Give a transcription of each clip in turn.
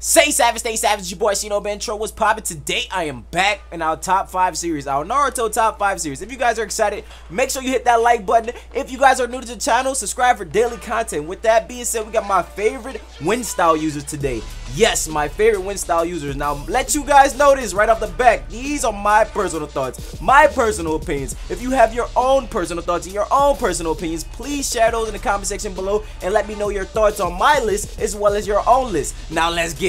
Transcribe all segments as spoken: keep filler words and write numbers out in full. Say savage, stay savage, your boy Shino Bentro. What's poppin'? Today I am back in our top five series, our Naruto top five series. If you guys are excited, make sure you hit that like button. If you guys are new to the channel, subscribe for daily content. With that being said, we got my favorite Wind Style users today. Yes, my favorite Wind Style users. Now, let you guys know this right off the back. These are my personal thoughts, my personal opinions. If you have your own personal thoughts and your own personal opinions, please share those in the comment section below and let me know your thoughts on my list as well as your own list. Now, let's get it.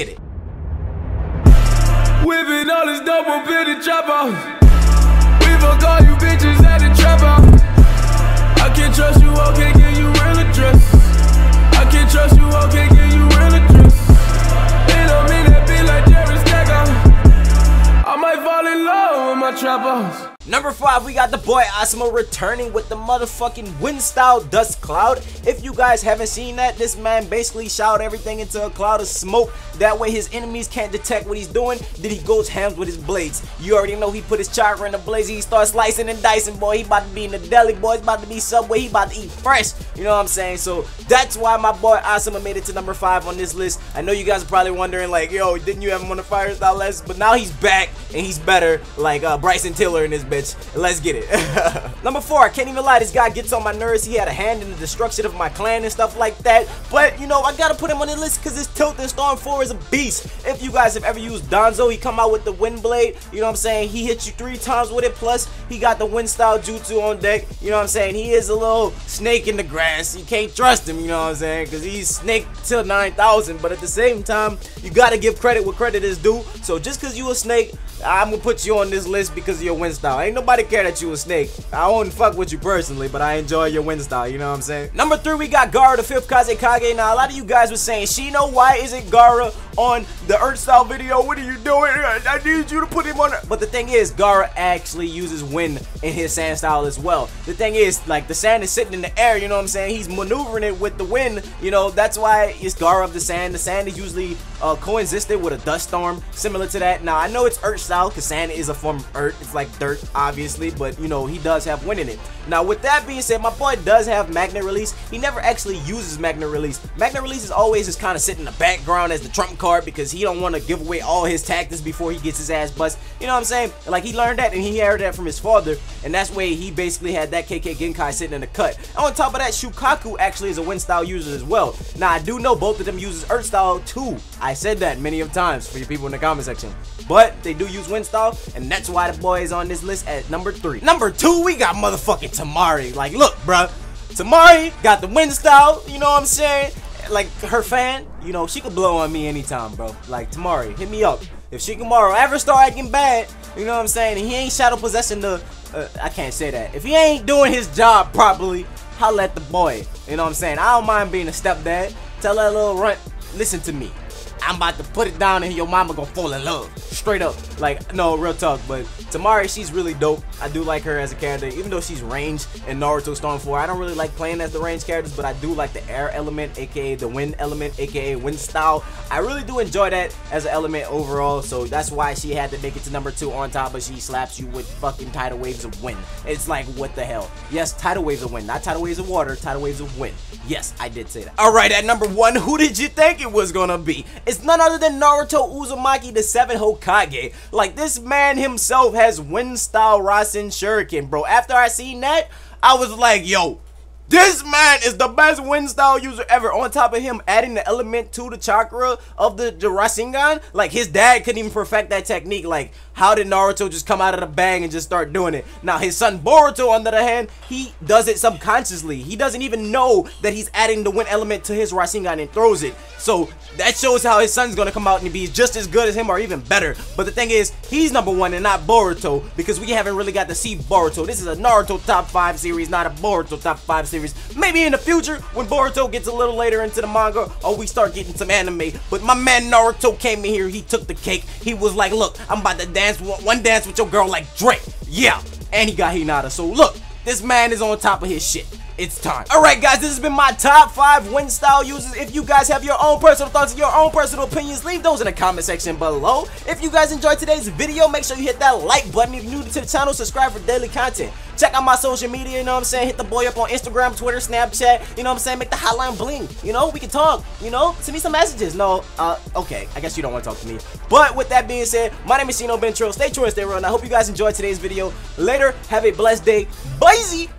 Whipping all this double bitty chopper. We fuck all you bitches at the trapper. I can't trust you, I can't give you real address. I can't trust you, I can't give you real address. They don't mean that be like Jerry Stacker. I might fall in love with my trappers. Number five, we got the boy Asuma returning with the motherfucking Wind Style Dust Cloud. If you guys haven't seen that, this man basically showered everything into a cloud of smoke. That way his enemies can't detect what he's doing. Then he goes hams with his blades. You already know he put his chakra in the blaze. He starts slicing and dicing, boy. He about to be in the deli, boy. He's about to be Subway. He about to eat fresh. You know what I'm saying? So that's why my boy Asuma made it to number five on this list. I know you guys are probably wondering, like, yo, didn't you have him on the Fire Style list? But now he's back and he's better, like uh, Bryson Tiller in his bitch. Let's get it. Number four, I can't even lie, this guy gets on my nerves. He had a hand in the destruction of my clan and stuff like that, but you know, I gotta put him on the list because this tilt in storm four is a beast. If you guys have ever used Danzo, he come out with the wind blade, you know what I'm saying, he hits you three times with it, plus he got the Wind Style jutsu on deck. You know what I'm saying, he is a little snake in the grass. You can't trust him, you know what I'm saying, because he's snake till nine thousand, but at the same time you gotta give credit where credit is due. So just because you a snake, I'm gonna put you on this list because of your Wind Style. Ain't nobody care that you a snake. I won't fuck with you personally, but I enjoy your Wind Style, you know what I'm saying? Number three, we got Gaara, the fifth Kazekage. Now, a lot of you guys were saying, Shino, why isn't Gaara on the Earth Style video? What are you doing? I need you to put him on it. But the thing is, Gaara actually uses wind in his Sand Style as well. The thing is, like, the sand is sitting in the air, you know what I'm saying? He's maneuvering it with the wind, you know, that's why it's Gaara of the Sand. The sand is usually uh, coexisted with a dust storm, similar to that. Now, I know it's Earth Style, because sand is a form of earth. It's like dirt, obviously, but you know, he does have wind in it. Now, with that being said, my boy does have magnet release. He never actually uses magnet release. Magnet release is always just kind of sitting in the background as the trump card because he don't want to give away all his tactics before he gets his ass bust. You know what I'm saying? Like, he learned that and he heard that from his father, and that's why he basically had that K K Genkai sitting in the cut. And on top of that, Shukaku actually is a Wind Style user as well. Now, I do know both of them uses Earth Style too. I said that many of times for you people in the comment section, but they do use Wind Style, and that's why the boy is on this list at number three. Number two, we got motherfucking Temari. Like, look, bruh, Temari got the Wind Style, you know what I'm saying? Like, her fan, you know, she could blow on me anytime, bro. Like, Temari, hit me up. If Shikamaru ever start acting bad, you know what I'm saying, and he ain't shadow possessing the, uh, I can't say that. If he ain't doing his job properly, holla at the boy, you know what I'm saying? I don't mind being a stepdad. Tell that little runt, listen to me. I'm about to put it down and your mama gonna fall in love. Straight up. Like, no, real talk. But Temari, she's really dope. I do like her as a character, even though she's ranged in Naruto storm four. I don't really like playing as the ranged characters, but I do like the air element, aka the wind element, aka Wind Style. I really do enjoy that as an element overall, so that's why she had to make it to number two on top, but she slaps you with fucking tidal waves of wind. It's like, what the hell? Yes, tidal waves of wind, not tidal waves of water, tidal waves of wind. Yes, I did say that. Alright, at number one, who did you think it was gonna be? It's none other than Naruto Uzumaki, the seventh Hokage. Like, this man himself has Wind Style Rasen Shuriken, bro. After I seen that, I was like, yo, this man is the best Wind Style user ever. On top of him adding the element to the chakra of the, the Rasengan, like, his dad couldn't even perfect that technique. Like, how did Naruto just come out of the bag and just start doing it? Now, his son Boruto, on the other hand, he does it subconsciously. He doesn't even know that he's adding the wind element to his Rasengan and throws it. So that shows how his son's gonna come out and be just as good as him or even better. But the thing is, he's number one and not Boruto, because we haven't really got to see Boruto. This is a Naruto top five series, not a Boruto top five series. Maybe in the future, when Boruto gets a little later into the manga, or we start getting some anime. But my man Naruto came in here, he took the cake. He was like, look, I'm about to dance one dance with your girl like Drake. Yeah, and he got Hinata. So look, this man is on top of his shit. it's time. Alright guys, this has been my top five Wind Style users. If you guys have your own personal thoughts and your own personal opinions, leave those in the comment section below. If you guys enjoyed today's video, make sure you hit that like button. If you're new to the channel, subscribe for daily content. Check out my social media, you know what I'm saying? Hit the boy up on Instagram, Twitter, Snapchat, you know what I'm saying? Make the hotline bling, you know? We can talk, you know? Send me some messages. No, uh, okay, I guess you don't want to talk to me. But with that being said, my name is Shino Bentro. Stay true and stay real, and I hope you guys enjoyed today's video. Later, have a blessed day. Bye-z!